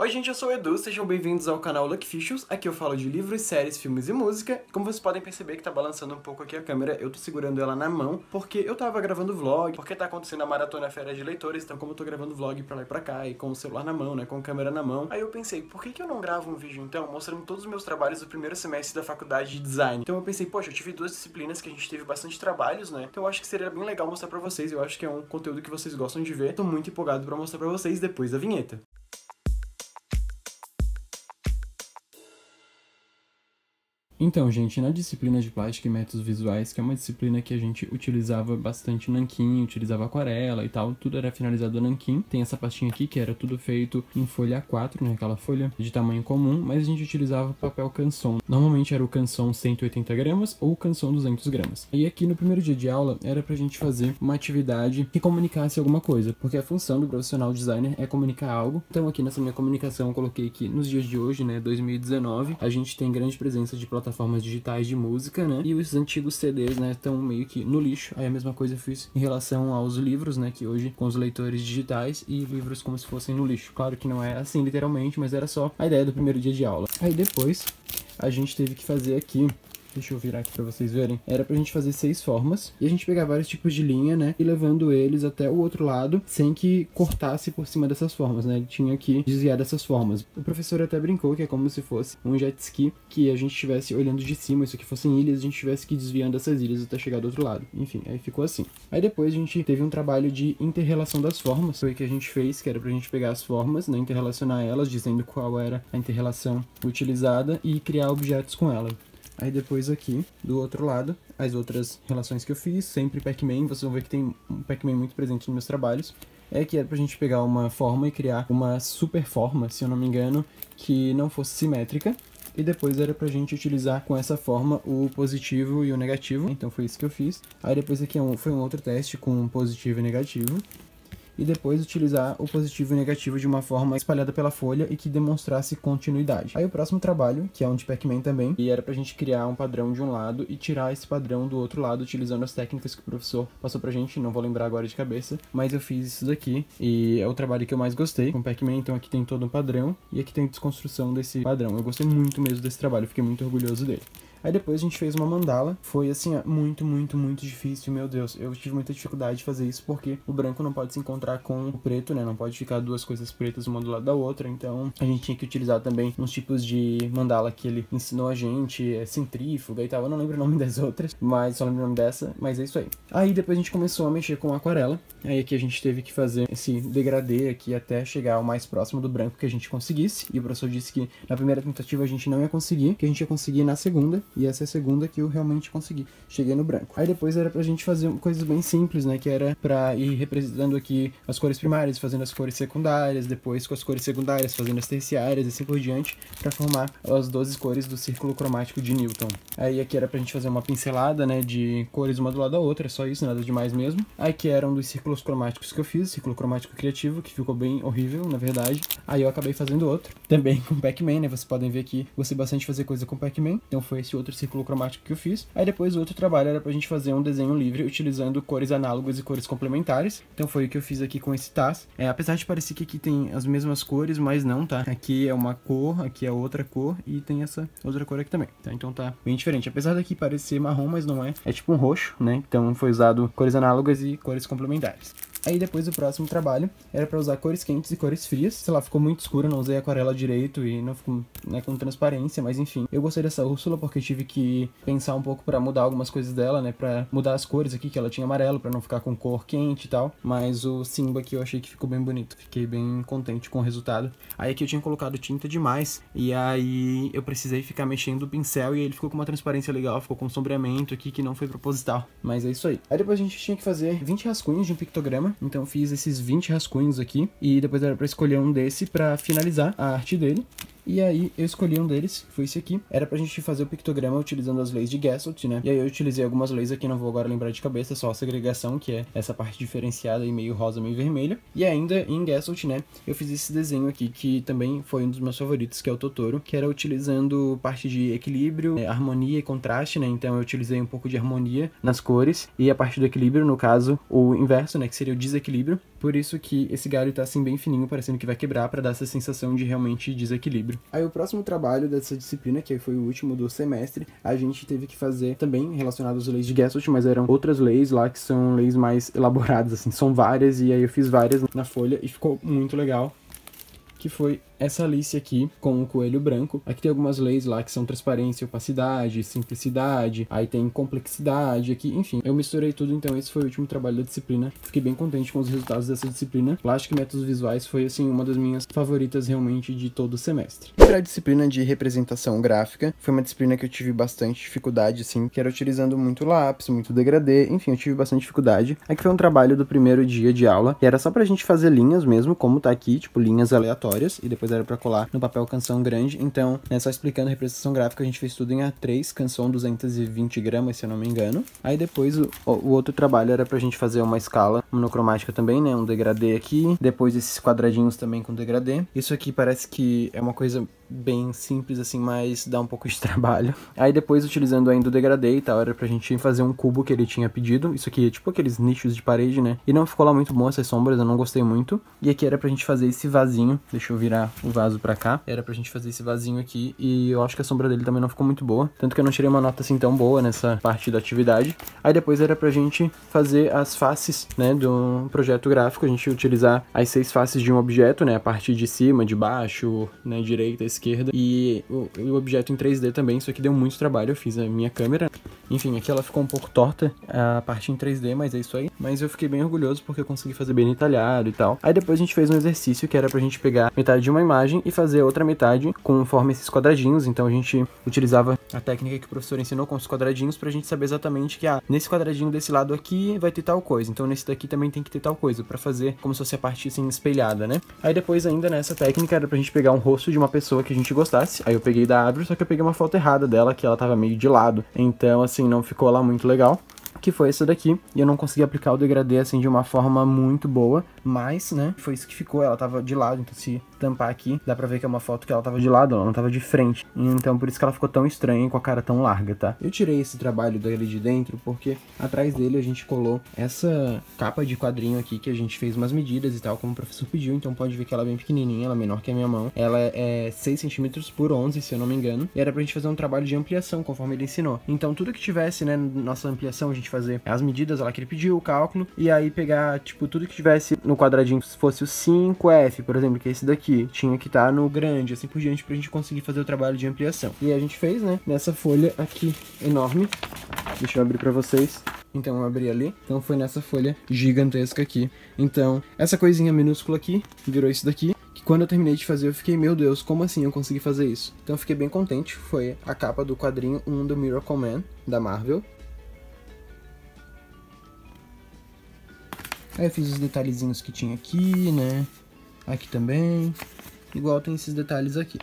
Oi gente, eu sou o Edu, sejam bem-vindos ao canal Luckficials, aqui eu falo de livros, séries, filmes e música. Como vocês podem perceber que tá balançando um pouco aqui a câmera, eu tô segurando ela na mão, porque eu tava gravando vlog, porque tá acontecendo a maratona Fera de Leitores, então como eu tô gravando vlog pra lá e pra cá, e com o celular na mão, né, com a câmera na mão, aí eu pensei, por que que eu não gravo um vídeo então, mostrando todos os meus trabalhos do primeiro semestre da faculdade de design? Então eu pensei, poxa, eu tive duas disciplinas que a gente teve bastante trabalhos, né, então eu acho que seria bem legal mostrar pra vocês, eu acho que é um conteúdo que vocês gostam de ver, tô muito empolgado pra mostrar pra vocês depois da vinheta. Então, gente, na disciplina de plástica e métodos visuais, que é uma disciplina que a gente utilizava bastante nanquim, utilizava aquarela e tal, tudo era finalizado a nanquim. Tem essa pastinha aqui que era tudo feito em folha A4, né, aquela folha de tamanho comum, mas a gente utilizava papel canson. Normalmente era o canson 180 gramas ou o canson 200 gramas. E aqui no primeiro dia de aula era pra gente fazer uma atividade que comunicasse alguma coisa, porque a função do profissional designer é comunicar algo. Então aqui nessa minha comunicação eu coloquei que nos dias de hoje, né, 2019, a gente tem grande presença de plataformas digitais de música, né? E os antigos CDs, né, estão meio que no lixo. Aí a mesma coisa eu fiz em relação aos livros, né, que hoje com os leitores digitais e livros como se fossem no lixo. Claro que não é assim literalmente, mas era só a ideia do primeiro dia de aula. Aí depois a gente teve que fazer aqui, deixa eu virar aqui pra vocês verem, era pra gente fazer 6 formas, e a gente pegar vários tipos de linha, né, e levando eles até o outro lado, sem que cortasse por cima dessas formas, né, ele tinha que desviar dessas formas. O professor até brincou que é como se fosse um jet ski, que a gente estivesse olhando de cima, isso aqui fossem ilhas, a gente tivesse que ir desviando essas ilhas até chegar do outro lado. Enfim, aí ficou assim. Aí depois a gente teve um trabalho de interrelação das formas, foi o que a gente fez, que era pra gente pegar as formas, né, interrelacionar elas, dizendo qual era a interrelação utilizada, e criar objetos com ela. Aí depois aqui, do outro lado, as outras relações que eu fiz, sempre Pac-Man, vocês vão ver que tem um Pac-Man muito presente nos meus trabalhos. É que era pra gente pegar uma forma e criar uma super forma, se eu não me engano, que não fosse simétrica. E depois era pra gente utilizar com essa forma o positivo e o negativo, então foi isso que eu fiz. Aí depois aqui foi um outro teste com positivo e negativo. E depois utilizar o positivo e o negativo de uma forma espalhada pela folha e que demonstrasse continuidade. Aí o próximo trabalho, que é um de Pac-Man também, e era pra gente criar um padrão de um lado e tirar esse padrão do outro lado, utilizando as técnicas que o professor passou pra gente, não vou lembrar agora de cabeça, mas eu fiz isso daqui, e é o trabalho que eu mais gostei com Pac-Man, então aqui tem todo um padrão, e aqui tem desconstrução desse padrão. Eu gostei muito mesmo desse trabalho, fiquei muito orgulhoso dele. Aí depois a gente fez uma mandala, foi assim, ó, muito difícil, meu Deus, eu tive muita dificuldade de fazer isso porque o branco não pode se encontrar com o preto, né, não pode ficar duas coisas pretas uma do lado da outra, então a gente tinha que utilizar também uns tipos de mandala que ele ensinou a gente, centrífuga e tal, eu não lembro o nome das outras, mas só lembro o nome dessa, mas é isso aí. Aí depois a gente começou a mexer com aquarela, aí aqui a gente teve que fazer esse degradê aqui até chegar ao mais próximo do branco que a gente conseguisse, e o professor disse que na primeira tentativa a gente não ia conseguir, que a gente ia conseguir na segunda, e essa é a segunda que eu realmente consegui. Cheguei no branco. Aí depois era pra gente fazer coisas bem simples, né? Que era pra ir representando aqui as cores primárias, fazendo as cores secundárias, depois com as cores secundárias, fazendo as terciárias e assim por diante, pra formar as 12 cores do círculo cromático de Newton. Aí aqui era pra gente fazer uma pincelada, né? De cores uma do lado da outra, é só isso, nada demais mesmo. Aí que era um dos círculos cromáticos que eu fiz, círculo cromático criativo, que ficou bem horrível, na verdade. Aí eu acabei fazendo outro, também com Pac-Man, né? Vocês podem ver que gostei bastante de fazer coisa com Pac-Man, então foi esse outro círculo cromático que eu fiz. Aí depois o outro trabalho era pra gente fazer um desenho livre utilizando cores análogas e cores complementares, então foi o que eu fiz aqui com esse Taz. Apesar de parecer que aqui tem as mesmas cores, mas não, tá? Aqui é uma cor, aqui é outra cor e tem essa outra cor aqui também, tá? Então tá bem diferente, apesar daqui parecer marrom, mas não é, é tipo um roxo, né? Então foi usado cores análogas e cores complementares. Aí depois o próximo trabalho era pra usar cores quentes e cores frias. Sei lá, ficou muito escuro, não usei aquarela direito e não ficou, né, com transparência, mas enfim. Eu gostei dessa Úrsula porque tive que pensar um pouco pra mudar algumas coisas dela, né, pra mudar as cores aqui, que ela tinha amarelo, pra não ficar com cor quente e tal. Mas o Simba aqui eu achei que ficou bem bonito, fiquei bem contente com o resultado. Aí aqui eu tinha colocado tinta demais e aí eu precisei ficar mexendo o pincel e ele ficou com uma transparência legal, ficou com sombreamento aqui que não foi proposital, mas é isso aí. Aí depois a gente tinha que fazer 20 rascunhos de um pictograma. Então fiz esses 20 rascunhos aqui e depois era pra escolher um desse pra finalizar a arte dele. E aí eu escolhi um deles, foi esse aqui. Era pra gente fazer o pictograma utilizando as leis de Gestalt, né? E aí eu utilizei algumas leis aqui, não vou agora lembrar de cabeça, só a segregação, que é essa parte diferenciada e meio rosa, meio vermelha. E ainda em Gestalt, né, eu fiz esse desenho aqui, que também foi um dos meus favoritos, que é o Totoro, que era utilizando parte de equilíbrio, harmonia e contraste, né? Então eu utilizei um pouco de harmonia nas cores e a parte do equilíbrio, no caso, o inverso, né, que seria o desequilíbrio. Por isso que esse galho tá assim bem fininho, parecendo que vai quebrar, pra dar essa sensação de realmente desequilíbrio. Aí o próximo trabalho dessa disciplina, que foi o último do semestre, a gente teve que fazer também relacionado às leis de Gestalt, mas eram outras leis lá que são leis mais elaboradas, assim, são várias, e aí eu fiz várias na folha e ficou muito legal, que foi essa Alice aqui, com o coelho branco. Aqui tem algumas leis lá que são transparência, opacidade, simplicidade, aí tem complexidade aqui, enfim. Eu misturei tudo, então esse foi o último trabalho da disciplina. Fiquei bem contente com os resultados dessa disciplina. Plástica e métodos visuais foi, assim, uma das minhas favoritas realmente de todo o semestre. E para a disciplina de representação gráfica, foi uma disciplina que eu tive bastante dificuldade, assim, que era utilizando muito lápis, muito degradê, enfim, eu tive bastante dificuldade. Aqui foi um trabalho do primeiro dia de aula, que era só pra gente fazer linhas mesmo, como tá aqui, tipo, linhas aleatórias, e depois era pra colar no papel canção grande. Então, né, só explicando a representação gráfica, a gente fez tudo em A3, canção 220 gramas, se eu não me engano. Aí depois o outro trabalho era pra gente fazer uma escala monocromática também, né, um degradê aqui, depois esses quadradinhos também com degradê. Isso aqui parece que é uma coisa bem simples, assim, mas dá um pouco de trabalho. Aí depois, utilizando ainda o degradê e tal, era pra gente fazer um cubo que ele tinha pedido. Isso aqui é tipo aqueles nichos de parede, né, e não ficou lá muito bom essas sombras, eu não gostei muito. E aqui era pra gente fazer esse vasinho, deixa eu virar o vaso pra cá, era pra gente fazer esse vasinho aqui, e eu acho que a sombra dele também não ficou muito boa, tanto que eu não tirei uma nota assim tão boa nessa parte da atividade. Aí depois era pra gente fazer as faces, né, do projeto gráfico, a gente utilizar as 6 faces de um objeto, né, a parte de cima, de baixo, né, direita, esquerda, e o objeto em 3D também. Isso aqui deu muito trabalho, eu fiz a minha câmera, enfim, aqui ela ficou um pouco torta, a parte em 3D, mas é isso aí. Mas eu fiquei bem orgulhoso porque eu consegui fazer bem detalhado e tal. Aí depois a gente fez um exercício que era pra gente pegar metade de uma imagem e fazer a outra metade conforme esses quadradinhos. Então a gente utilizava a técnica que o professor ensinou com os quadradinhos pra gente saber exatamente que, ah, nesse quadradinho desse lado aqui vai ter tal coisa, então nesse daqui também tem que ter tal coisa, pra fazer como se fosse a parte assim espelhada, né? Aí depois ainda nessa técnica era pra gente pegar um rosto de uma pessoa que a gente gostasse. Aí eu peguei da Abre, só que eu peguei uma foto errada dela, que ela tava meio de lado, então assim, não ficou lá muito legal, que foi essa daqui, e eu não consegui aplicar o degradê assim de uma forma muito boa, mas, né, foi isso que ficou, ela tava de lado, então se tampar aqui, dá pra ver que é uma foto que ela tava de lado, ela não tava de frente, então por isso que ela ficou tão estranha e com a cara tão larga, tá? Eu tirei esse trabalho dele de dentro porque atrás dele a gente colou essa capa de quadrinho aqui, que a gente fez umas medidas e tal, como o professor pediu, então pode ver que ela é bem pequenininha, ela é menor que a minha mão, ela é 6 cm por 11, se eu não me engano, e era pra gente fazer um trabalho de ampliação, conforme ele ensinou. Então tudo que tivesse, né, nossa ampliação, a gente fazer as medidas lá que ele pediu, o cálculo, e aí pegar, tipo, tudo que tivesse no quadradinho, se fosse o 5F, por exemplo, que é esse daqui, tinha que estar no grande, assim por diante, pra gente conseguir fazer o trabalho de ampliação. E a gente fez, né, nessa folha aqui enorme, deixa eu abrir pra vocês. Então eu abri ali, então foi nessa folha gigantesca aqui. Então essa coisinha minúscula aqui virou isso daqui, que quando eu terminei de fazer eu fiquei, meu Deus, como assim eu consegui fazer isso? Então eu fiquei bem contente, foi a capa do quadrinho 1 do Miracle Man, da Marvel. Aí eu fiz os detalhezinhos que tinha aqui, né, aqui também, igual tem esses detalhes aqui.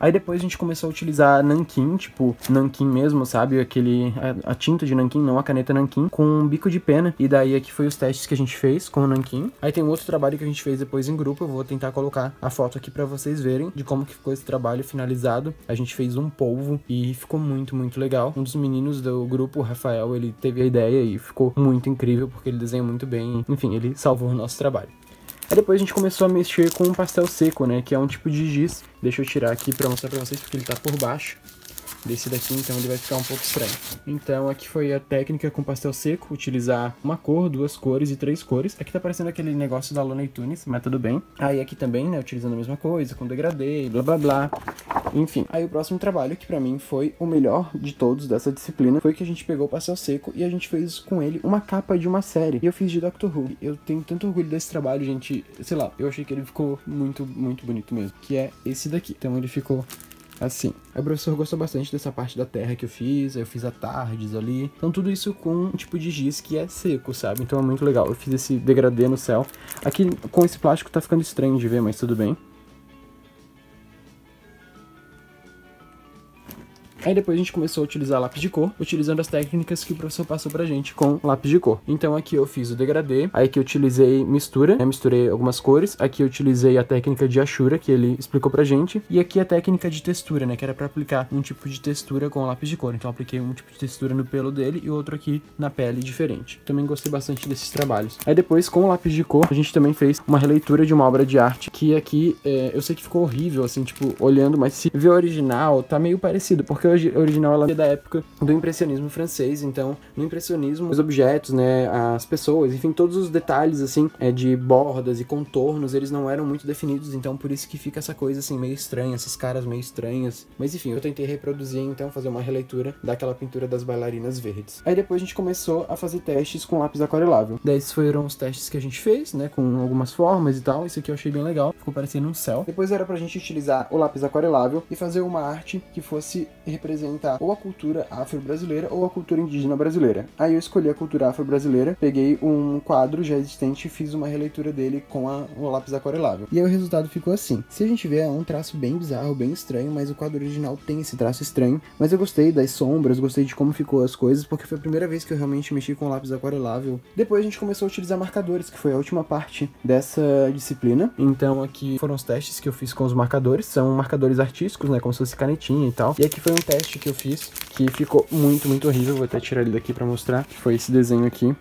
Aí depois a gente começou a utilizar nanquim, tipo, nanquim mesmo, sabe? Aquele, a tinta de nanquim, não a caneta nanquim, com um bico de pena. E daí aqui foi os testes que a gente fez com o nanquim. Aí tem um outro trabalho que a gente fez depois em grupo, eu vou tentar colocar a foto aqui pra vocês verem de como que ficou esse trabalho finalizado. A gente fez um polvo e ficou muito, muito legal. Um dos meninos do grupo, o Rafael, ele teve a ideia e ficou muito incrível porque ele desenha muito bem. Enfim, ele salvou o nosso trabalho. Aí depois a gente começou a mexer com um pastel seco, né, que é um tipo de giz. Deixa eu tirar aqui pra mostrar pra vocês, porque ele tá por baixo desse daqui, então ele vai ficar um pouco estranho. Então aqui foi a técnica com pastel seco, utilizar uma cor, 2 cores e 3 cores. Aqui tá parecendo aquele negócio da Luna e Tunes, mas tudo bem. Aí aqui também, né, utilizando a mesma coisa, com degradê e blá blá blá. Enfim, aí o próximo trabalho, que pra mim foi o melhor de todos dessa disciplina, foi que a gente pegou o pastel seco e a gente fez com ele uma capa de uma série. E eu fiz de Doctor Who. Eu tenho tanto orgulho desse trabalho, gente, sei lá, eu achei que ele ficou muito, muito bonito mesmo, que é esse daqui. Então ele ficou assim. O professor gostou bastante dessa parte da terra que eu fiz a tardes ali. Então tudo isso com um tipo de giz que é seco, sabe? Então é muito legal. Eu fiz esse degradê no céu. Aqui com esse plástico tá ficando estranho de ver, mas tudo bem. Aí depois a gente começou a utilizar lápis de cor, utilizando as técnicas que o professor passou pra gente com lápis de cor. Então aqui eu fiz o degradê, aí que eu utilizei mistura, né? Misturei algumas cores. Aqui eu utilizei a técnica de hachura, que ele explicou pra gente. E aqui a técnica de textura, né? Que era pra aplicar um tipo de textura com lápis de cor. Então eu apliquei um tipo de textura no pelo dele e outro aqui na pele diferente. Também gostei bastante desses trabalhos. Aí depois, com o lápis de cor, a gente também fez uma releitura de uma obra de arte, que aqui eu sei que ficou horrível, assim, tipo, olhando, mas se ver o original, tá meio parecido, porque o original ela é da época do impressionismo francês. Então, no impressionismo, os objetos, né, as pessoas, enfim, todos os detalhes, assim, de bordas e contornos, eles não eram muito definidos, então por isso que fica essa coisa, assim, meio estranha, essas caras meio estranhas. Mas enfim, eu tentei reproduzir, então, fazer uma releitura daquela pintura das bailarinas verdes. Aí depois a gente começou a fazer testes com lápis aquarelável. Daí esses foram os testes que a gente fez, né, com algumas formas e tal. Isso aqui eu achei bem legal, ficou parecendo um céu. Depois era pra gente utilizar o lápis aquarelável e fazer uma arte que fosse representar ou a cultura afro-brasileira ou a cultura indígena brasileira. Aí eu escolhi a cultura afro-brasileira, peguei um quadro já existente e fiz uma releitura dele com o lápis aquarelável. E aí o resultado ficou assim. Se a gente vê, é um traço bem bizarro, bem estranho, mas o quadro original tem esse traço estranho. Mas eu gostei das sombras, gostei de como ficou as coisas, porque foi a primeira vez que eu realmente mexi com lápis aquarelável. Depois a gente começou a utilizar marcadores, que foi a última parte dessa disciplina. Então aqui foram os testes que eu fiz com os marcadores. São marcadores artísticos, né, como se fosse canetinha e tal. E aqui foi um teste que eu fiz que ficou muito, muito horrível. Vou até tirar ele daqui pra mostrar. Foi esse desenho aqui.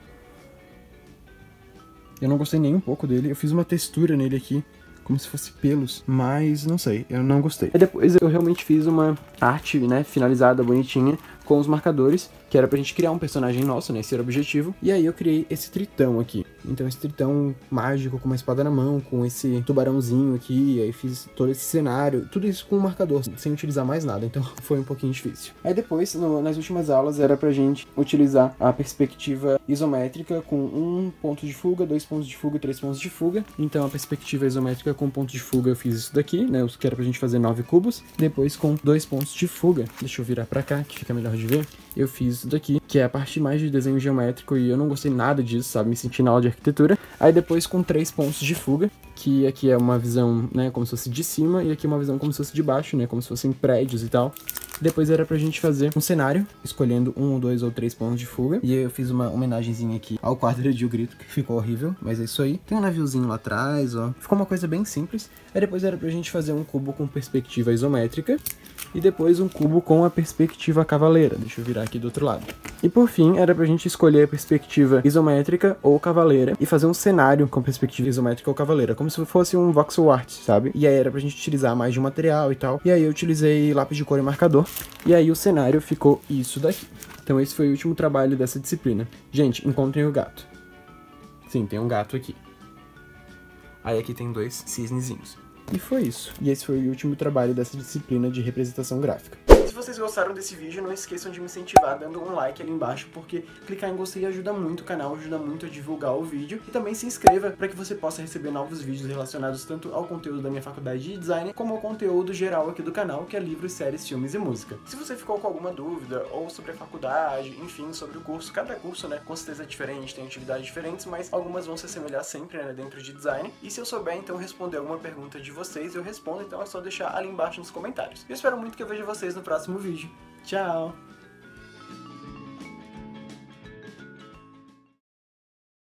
Eu não gostei nem um pouco dele. Eu fiz uma textura nele aqui, como se fosse pelos, mas não sei, eu não gostei. Aí depois eu realmente fiz uma arte, né, finalizada, bonitinha, com os marcadores, que era pra gente criar um personagem nosso, né, esse era o objetivo. E aí eu criei esse tritão aqui. Então esse tritão mágico com uma espada na mão, com esse tubarãozinho aqui, e aí fiz todo esse cenário, tudo isso com um marcador, sem utilizar mais nada, então foi um pouquinho difícil. Aí depois, nas últimas aulas, era pra gente utilizar a perspectiva isométrica com um ponto de fuga, dois pontos de fuga e três pontos de fuga. Então a perspectiva isométrica com ponto de fuga eu fiz isso daqui, né, que era pra gente fazer 9 cubos. Depois com 2 pontos de fuga, deixa eu virar pra cá que fica melhor de ver, eu fiz isso daqui, que é a parte mais de desenho geométrico, e eu não gostei nada disso, sabe, me senti na aula de arquitetura. Aí depois com 3 pontos de fuga, que aqui é uma visão, né, como se fosse de cima, e aqui é uma visão como se fosse de baixo, né, como se fossem prédios e tal. Depois era pra gente fazer um cenário, escolhendo 1, 2 ou 3 pontos de fuga. E eu fiz uma homenagenzinha aqui ao quadro de O Grito, que ficou horrível, mas é isso aí. Tem um naviozinho lá atrás, ó. Ficou uma coisa bem simples. Aí depois era pra gente fazer um cubo com perspectiva isométrica. E depois um cubo com a perspectiva cavaleira. Deixa eu virar aqui do outro lado. E por fim, era pra gente escolher a perspectiva isométrica ou cavaleira e fazer um cenário com perspectiva isométrica ou cavaleira, como se fosse um voxel art, sabe? E aí era pra gente utilizar mais de um material e tal. E aí eu utilizei lápis de cor e marcador. E aí o cenário ficou isso daqui. Então esse foi o último trabalho dessa disciplina. Gente, encontrem o gato. Sim, tem um gato aqui. Aí aqui tem 2 cisnezinhos. E foi isso. E esse foi o último trabalho dessa disciplina de representação gráfica. Se vocês gostaram desse vídeo, não esqueçam de me incentivar dando um like ali embaixo, porque clicar em gostei ajuda muito o canal, ajuda muito a divulgar o vídeo. E também se inscreva para que você possa receber novos vídeos relacionados tanto ao conteúdo da minha faculdade de design, como ao conteúdo geral aqui do canal, que é livros, séries, filmes e música. Se você ficou com alguma dúvida, ou sobre a faculdade, enfim, sobre o curso, cada curso, né, com certeza é diferente, tem atividades diferentes, mas algumas vão se assemelhar sempre, né, dentro de design. E se eu souber, então, responder alguma pergunta de vocês, eu respondo, então é só deixar ali embaixo nos comentários. Eu espero muito que eu veja vocês no próximo vídeo. Tchau!